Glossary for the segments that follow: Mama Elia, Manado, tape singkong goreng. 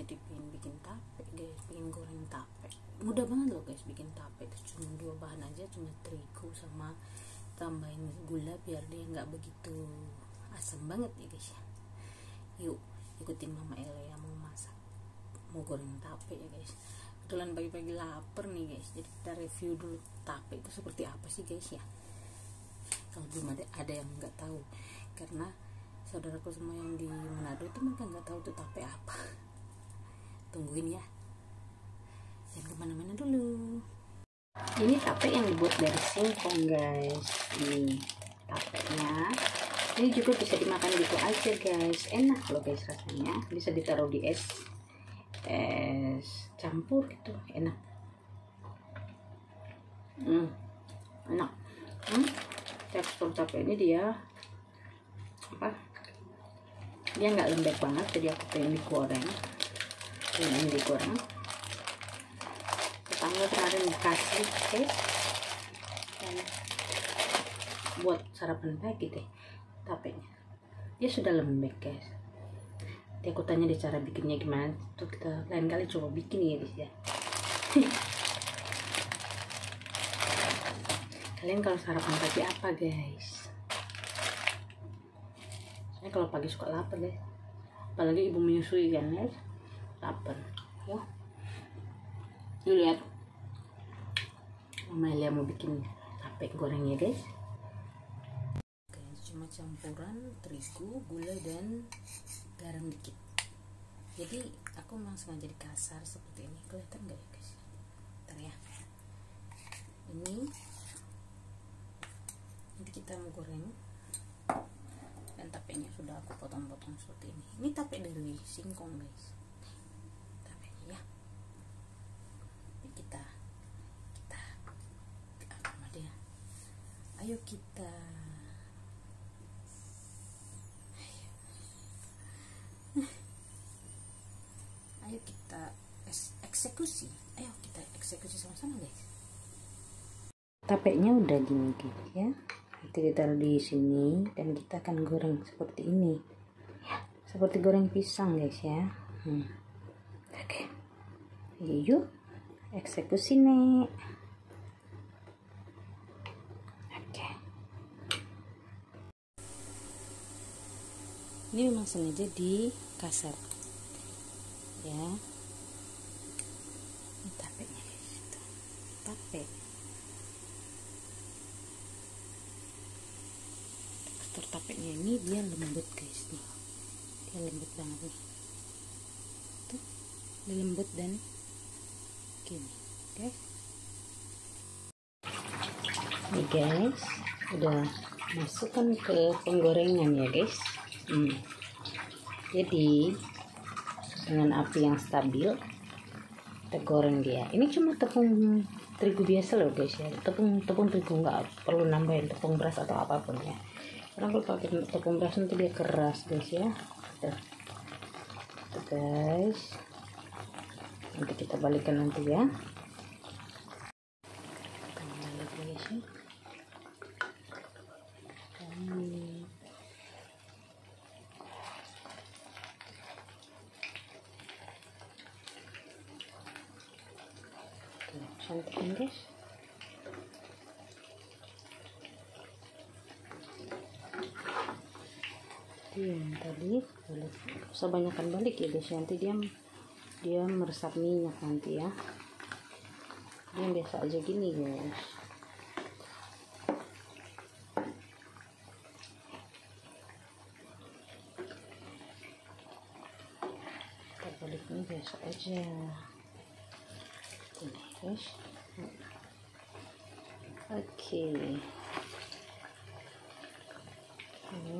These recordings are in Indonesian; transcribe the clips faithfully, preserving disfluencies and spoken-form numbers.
jadi pengen bikin tape guys, pengen goreng tape. Mudah banget loh guys bikin tape, cuma dua bahan aja, cuma terigu sama tambahin gula biar dia nggak begitu asam banget ya guys ya. Yuk ikutin Mama Elia mau masak, mau goreng tape ya guys. Kebetulan pagi-pagi lapar nih guys, jadi kita review dulu tape itu seperti apa sih guys ya. Kalau belum ada ada yang nggak tahu, karena saudaraku semua yang di Manado itu mereka nggak tahu tuh tape apa. Tungguin ya, jangan kemana-mana dulu. Ini tape yang dibuat dari singkong guys. Ini tapenya, ini juga bisa dimakan gitu aja guys, enak loh guys rasanya. Bisa ditaruh di es es campur gitu, enak. Hmm, enak. Hmm, tekstur tape ini dia apa? Dia nggak lembek banget, jadi aku pengen digoreng. Pengen digoreng. Tetangga kemarin kasih guys, dan buat sarapan pagi deh tapenya. Dia sudah lembek guys. Dia aku tanya deh cara bikinnya gimana. Tuh kita lain kali coba bikin ya guys ya. Kalian kalau sarapan pagi apa guys? Ini kalau pagi suka lapar deh, apalagi ibu menyusui kan guys, lapar. Wah, yuk lihat Mama Elia mau bikin tape gorengnya guys. Oke, cuma campuran terigu, gula dan garam dikit. Jadi aku memang sengaja di kasar seperti ini, kelihatan nggak ya guys? Bentar ya. Ini nanti kita mau goreng. Dan tapenya sudah aku potong-potong seperti ini. Ini tape dari singkong guys. Tapenya ya. Ini kita kita apa dia? Ayo kita Ayo, Ayo kita eksekusi. Ayo kita eksekusi sama-sama guys. Tapenya udah gini gitu ya. Nanti ditaruh di sini dan kita akan goreng seperti ini ya, seperti goreng pisang guys ya. hmm. Oke, yuk eksekusi nih. Oke, ini memang sengaja di kasar ya. Ini tapenya guys, tape tapenya ini dia lembut guys nih, dia lembut banget nih tuh, dia lembut dan gini guys. Nih guys, udah masukkan ke penggorengan ya guys. hmm. Jadi dengan api yang stabil kita goreng dia. Ini cuma tepung terigu biasa loh guys ya, tepung tepung terigu, nggak perlu nambahin tepung beras atau apapun ya. Karena kalau pakai tepung beras nanti dia keras guys ya. Tuh. Tuh guys, nanti kita balikan nanti ya. Kita balik guys ya. Balik. Tuh, santai guys. Yang tadi balik, usah banyakkan balik ya guys, nanti dia dia meresap minyak nanti ya. Dia biasa aja gini guys. Kita balik ini biasa aja. Ini guys. Oke. Okay. Ini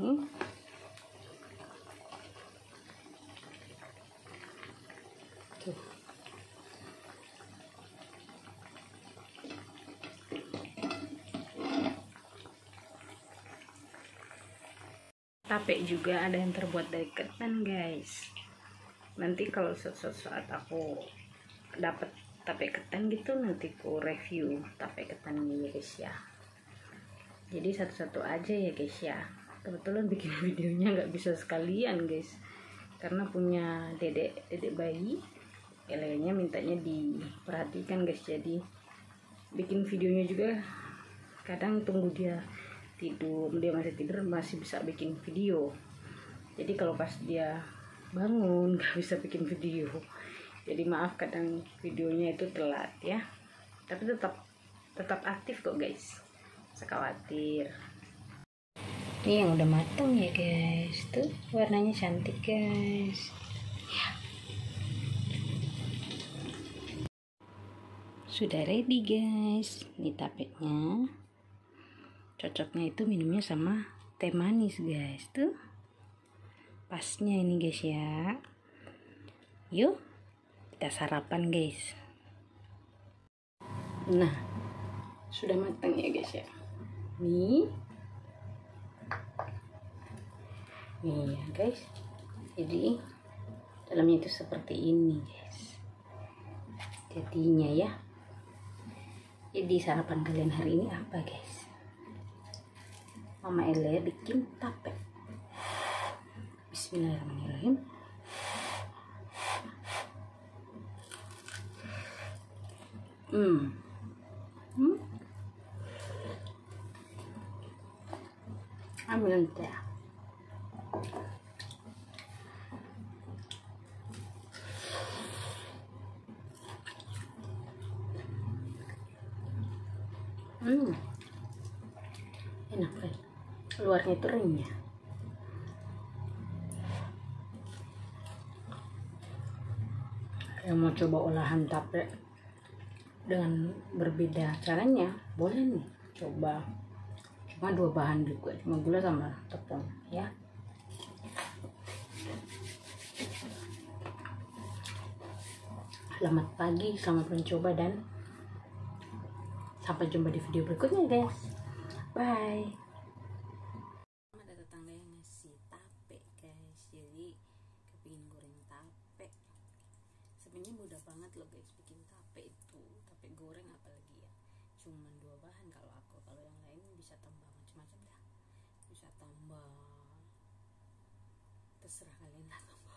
tuh. Tape juga ada yang terbuat dari ketan guys. Nanti kalau suatu saat aku dapat tape ketan gitu, nanti aku review tape ketan ini ya guys ya. Jadi satu-satu aja ya guys ya. Kebetulan bikin videonya nggak bisa sekalian guys, karena punya dedek dedek bayi. Elianya mintanya diperhatikan guys, jadi bikin videonya juga kadang tunggu dia tidur, dia masih tidur masih bisa bikin video. Jadi kalau pas dia bangun gak bisa bikin video, jadi maaf kadang videonya itu telat ya, tapi tetap tetap aktif kok guys, sekhawatir. Ini yang udah matang ya guys, tuh warnanya cantik guys. Sudah ready guys, ini tapetnya. Cocoknya itu minumnya sama teh manis guys, tuh pasnya ini guys ya. Yuk kita sarapan guys. Nah sudah matang ya guys ya. Nih, nih ya guys. Jadi dalamnya itu seperti ini guys. Jadinya ya. Jadi sarapan kalian hari ini apa guys? Mama Elia bikin tape. Bismillahirrahmanirrahim. Hmm. Hmm. Ambil teh. Hmm. Enak kan? Luarnya itu renyah. Yang mau coba olahan tape dengan berbeda caranya, boleh nih coba. Cuma dua bahan juga, cuma gula sama tepung ya. Selamat pagi, selamat mencoba, dan sampai jumpa di video berikutnya guys. Bye. Ada tetangga yang ngasih tape guys. Jadi kepingin goreng tape. Sebenarnya mudah banget loh guys bikin tape itu. Tape goreng apalagi ya. Cuman dua bahan kalau aku. Kalau yang lain bisa tambah macam-macam dah. Bisa tambah. Terserah kalian lah.